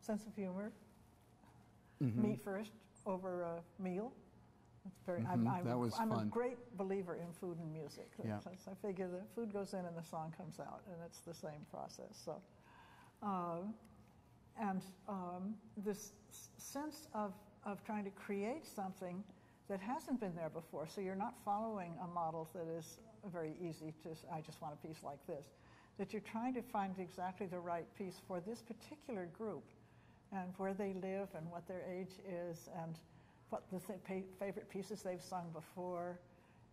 Sense of humor, meat first over a meal. It's very, I'm a great believer in food and music. Yeah. I figure the food goes in and the song comes out, and it's the same process. So, this sense of trying to create something that hasn't been there before, so you're not following a model that is very easy to, I just want a piece like this, that you're trying to find exactly the right piece for this particular group and where they live and what their age is and what the favorite pieces they've sung before.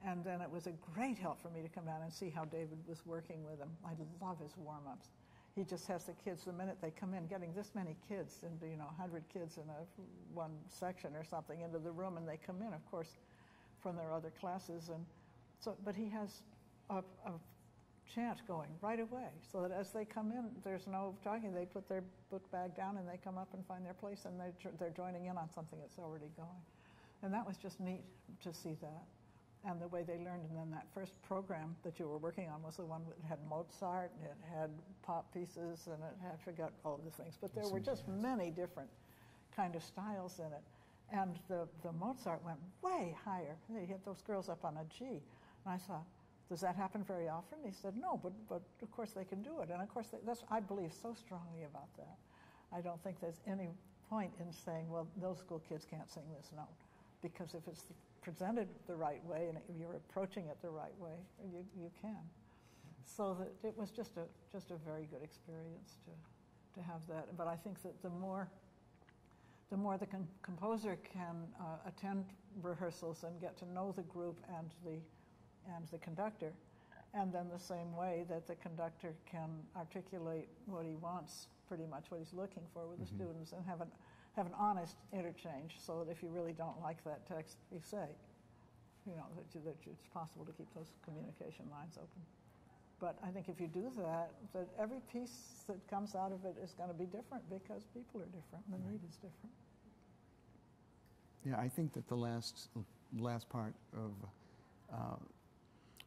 And then it was a great help for me to come down and see how David was working with them. I love his warm-ups. He just has the kids, the minute they come in, getting this many kids, and 100 kids in one section or something into the room, and they come in, of course, from their other classes. And so, but he has a chant going right away, so that as they come in, there's no talking. They put their book bag down and they come up and find their place, and they're joining in on something that's already going. And that was just neat to see that. And the way they learned, and then that first program that you were working on was the one that had Mozart, and it had pop pieces, and it had, I forgot all the things, but there were just many different kind of styles in it. And the Mozart went way higher. They had those girls up on a G. And I thought, does that happen very often? He said, no, but of course they can do it. And of course, I believe so strongly about that. I don't think there's any point in saying, well, those school kids can't sing this note, because if it's presented the right way and if you're approaching it the right way, you can. So that it was just a very good experience to have that. But I think that the more the composer can attend rehearsals and get to know the group and the conductor, and then the same way that the conductor can articulate what he wants, pretty much what he's looking for with the students, and have an honest interchange, so that if you really don't like that text, you say, that it's possible to keep those communication lines open. But I think if you do that, that every piece that comes out of it is going to be different, because people are different, and the need is different. Yeah, I think that the last part of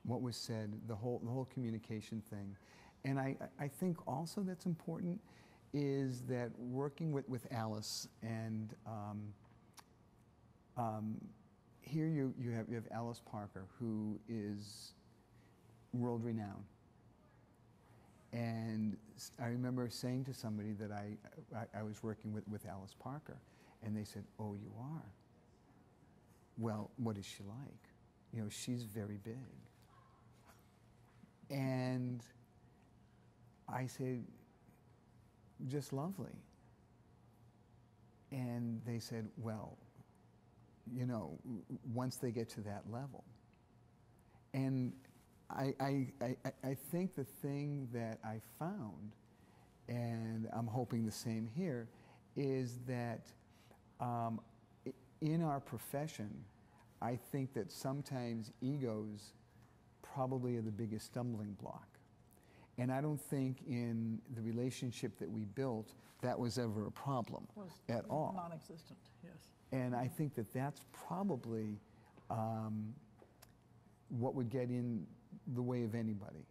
what was said, the whole communication thing, and I think also that's important, is that working with Alice, and here you have Alice Parker, who is world renowned. And I remember saying to somebody that I was working with Alice Parker, and they said, "Oh, you are? Well, what is she like? She's very big." And I said, "Just lovely." And they said, "Well, once they get to that level." And I think the thing that I found, and I'm hoping the same here, is that in our profession, I think that sometimes egos probably are the biggest stumbling block. And I don't think in the relationship that we built that was ever a problem at all. Non-existent, yes. And I think that that's probably what would get in the way of anybody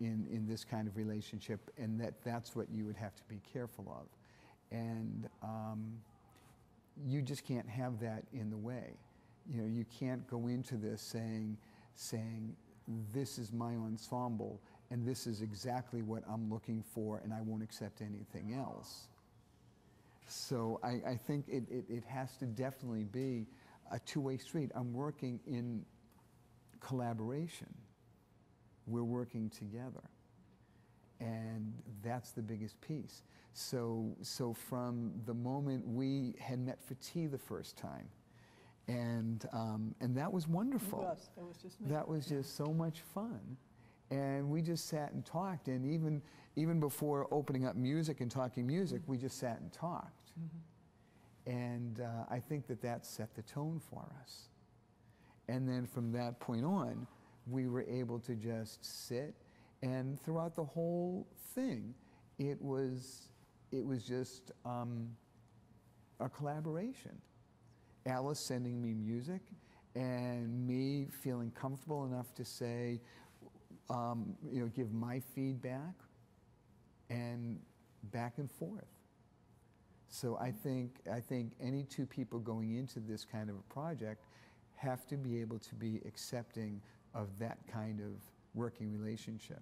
in this kind of relationship, and that's what you would have to be careful of. And you just can't have that in the way. You can't go into this saying, "This is my ensemble, and this is exactly what I'm looking for, and I won't accept anything else." So I think it has to definitely be a two-way street. I'm working in collaboration. We're working together. And that's the biggest piece. So from the moment we had met for tea the first time, and that was wonderful. It was just neat. That was just so much fun, and we just sat and talked. And even before opening up music and talking music, we just sat and talked. And I think that set the tone for us. And then from that point on, we were able to just sit. And throughout the whole thing, it was just a collaboration. Alice sending me music, and me feeling comfortable enough to say, give my feedback, and back and forth. So I think any two people going into this kind of a project have to be able to be accepting of that kind of working relationship.